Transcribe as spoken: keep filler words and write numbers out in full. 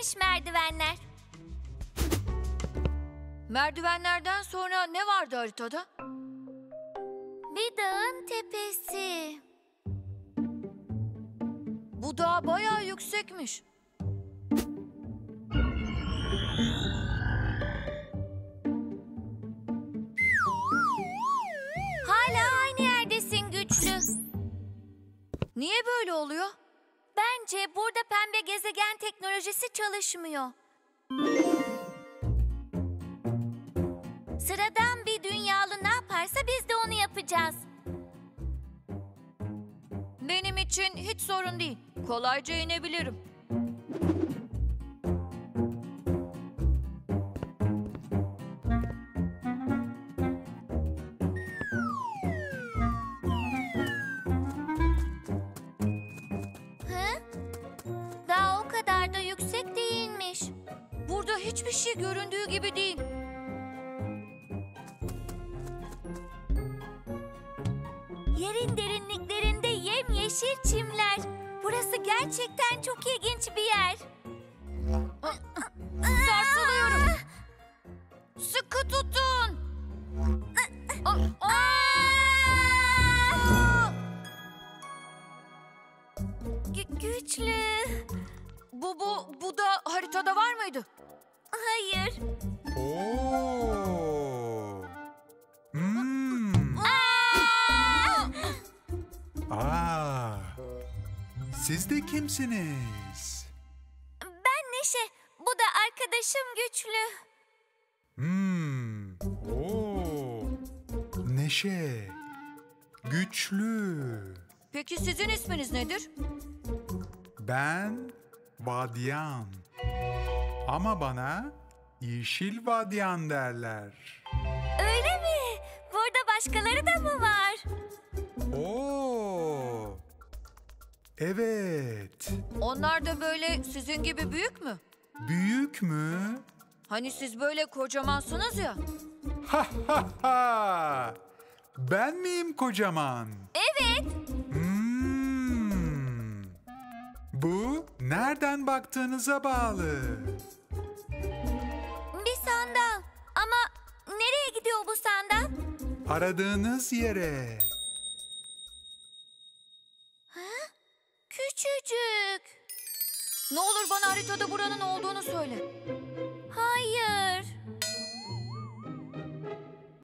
Gelmiş merdivenler. Merdivenlerden sonra ne vardı haritada? Bir dağın tepesi. Bu dağ bayağı yüksekmiş. Hala aynı yerdesin güçlü. Niye böyle oluyor? Bence burada pembe gezegen teknolojisi çalışmıyor. Sıradan bir dünyalı ne yaparsa biz de onu yapacağız. Benim için hiç sorun değil. Kolayca inebilirim. Hı? Daha o kadar da yüksek değilmiş. Burada hiçbir şey göründüğü gibi değil. Yerin derinliklerinde yemyeşil çimler. Burası gerçekten çok ilginç bir yer. Sarsılıyorum. Sıkı tutun. Güçlü. Bu bu bu da haritada var mıydı? Hayır. Oo. Aa, siz de kimsiniz? Ben Neşe, bu da arkadaşım Güçlü. Hmm, oo, Neşe, Güçlü. Peki sizin isminiz nedir? Ben Vadyan. Ama bana Yeşil Vadyan derler. Öyle mi? Burada başkaları da mı var? Oo. Evet. Onlar da böyle sizin gibi büyük mü? Büyük mü? Hani siz böyle kocamansınız ya. Ha ha ha. Ben miyim kocaman? Evet. Hmm. Bu nereden baktığınıza bağlı. Bir sandal. Ama nereye gidiyor bu sandal? Aradığınız yere. Küçücük. Ne olur bana haritada buranın olduğunu söyle.